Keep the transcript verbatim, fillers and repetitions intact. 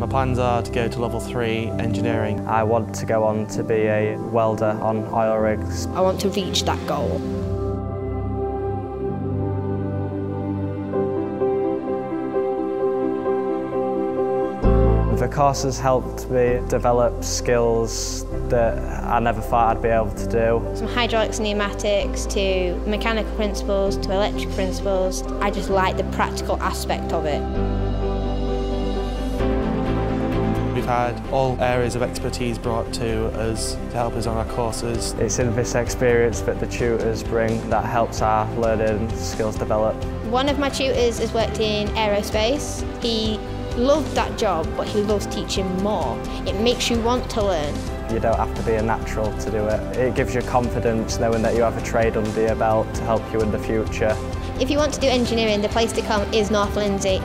My plans are to go to level three engineering. I want to go on to be a welder on oil rigs. I want to reach that goal. The course has helped me develop skills that I never thought I'd be able to do. From hydraulics and pneumatics to mechanical principles to electric principles, I just like the practical aspect of it. We've had all areas of expertise brought to us to help us on our courses. It's in this experience that the tutors bring that helps our learning skills develop. One of my tutors has worked in aerospace. He loved that job, but he loves teaching more. It makes you want to learn. You don't have to be a natural to do it. It gives you confidence knowing that you have a trade under your belt to help you in the future. If you want to do engineering, the place to come is North Lindsey.